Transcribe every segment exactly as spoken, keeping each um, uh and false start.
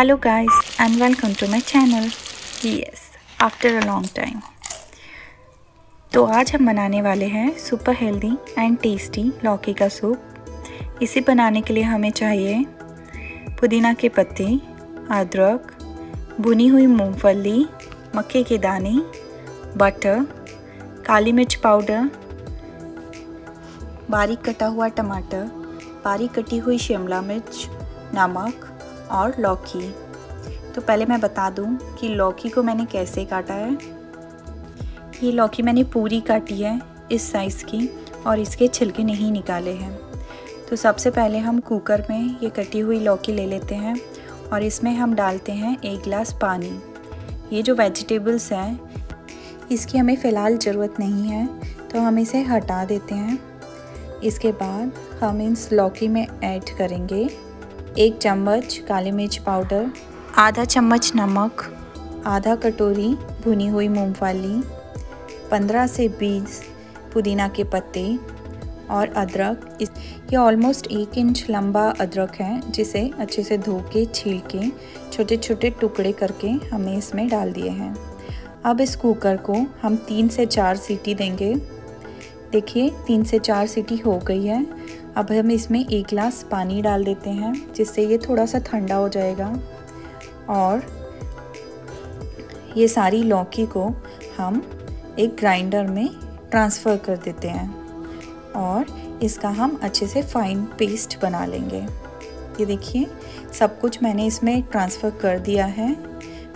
Hello guys and welcome to my channel. Yes, after a long time. तो आज हम बनाने वाले हैं सुपर हेल्दी एंड टेस्टी लौकी का सूप। इसे बनाने के लिए हमें चाहिए पुदीना के पत्ते, अदरक, भुनी हुई मूंगफली, मक्के के दाने, बटर, काली मिर्च पाउडर, बारीक कटा हुआ टमाटर, बारीक कटी हुई शिमला मिर्च, नमक और लौकी। तो पहले मैं बता दूं कि लौकी को मैंने कैसे काटा है। ये लौकी मैंने पूरी काटी है इस साइज़ की और इसके छिलके नहीं निकाले हैं। तो सबसे पहले हम कुकर में ये कटी हुई लौकी ले लेते हैं और इसमें हम डालते हैं एक गिलास पानी। ये जो वेजिटेबल्स हैं इसकी हमें फ़िलहाल ज़रूरत नहीं है तो हम इसे हटा देते हैं। इसके बाद हम इन लौकी में ऐड करेंगे एक चम्मच काली मिर्च पाउडर, आधा चम्मच नमक, आधा कटोरी भुनी हुई मूंगफली, पंद्रह से बीस पुदीना के पत्ते और अदरक। इस ये ऑलमोस्ट एक इंच लंबा अदरक है जिसे अच्छे से धो के छील के छोटे छोटे टुकड़े करके हमने इसमें डाल दिए हैं। अब इस कुकर को हम तीन से चार सीटी देंगे। देखिए तीन से चार सीटी हो गई है। अब हम इसमें एक गिलास पानी डाल देते हैं जिससे ये थोड़ा सा ठंडा हो जाएगा और ये सारी लौकी को हम एक ग्राइंडर में ट्रांसफ़र कर देते हैं और इसका हम अच्छे से फाइन पेस्ट बना लेंगे। ये देखिए सब कुछ मैंने इसमें ट्रांसफ़र कर दिया है,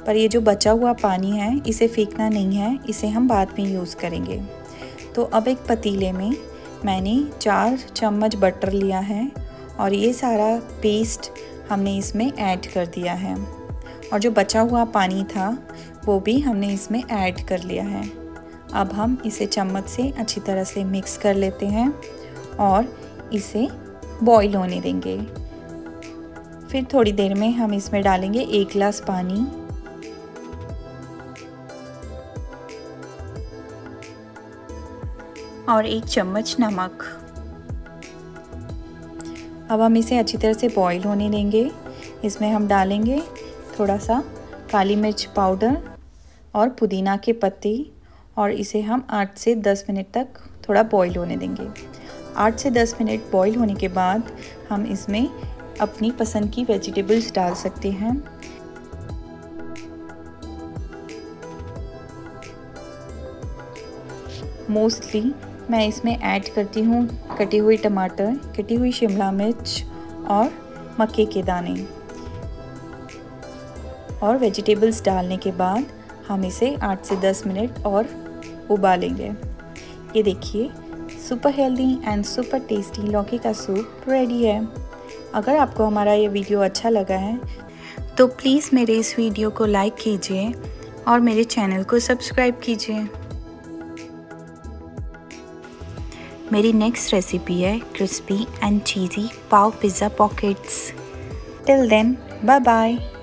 पर ये जो बचा हुआ पानी है इसे फेंकना नहीं है, इसे हम बाद में यूज़ करेंगे। तो अब एक पतीले में मैंने चार चम्मच बटर लिया है और ये सारा पेस्ट हमने इसमें ऐड कर दिया है और जो बचा हुआ पानी था वो भी हमने इसमें ऐड कर लिया है। अब हम इसे चम्मच से अच्छी तरह से मिक्स कर लेते हैं और इसे बॉईल होने देंगे। फिर थोड़ी देर में हम इसमें डालेंगे एक गिलास पानी। और एक चम्मच नमक। अब हम इसे अच्छी तरह से बॉईल होने देंगे। इसमें हम डालेंगे थोड़ा सा काली मिर्च पाउडर और पुदीना के पत्ते और इसे हम आठ से दस मिनट तक थोड़ा बॉईल होने देंगे। आठ से दस मिनट बॉईल होने के बाद हम इसमें अपनी पसंद की वेजिटेबल्स डाल सकते हैं। मोस्टली मैं इसमें ऐड करती हूँ कटी हुई टमाटर, कटी हुई शिमला मिर्च और मक्के के दाने। और वेजिटेबल्स डालने के बाद हम इसे आठ से दस मिनट और उबालेंगे। ये देखिए super healthy and super tasty लौकी का सूप रेडी है। अगर आपको हमारा ये वीडियो अच्छा लगा है तो प्लीज़ मेरे इस वीडियो को लाइक कीजिए और मेरे चैनल को सब्सक्राइब कीजिए। मेरी नेक्स्ट रेसिपी है crispy and cheesy pav pizza pockets. Till then bye bye.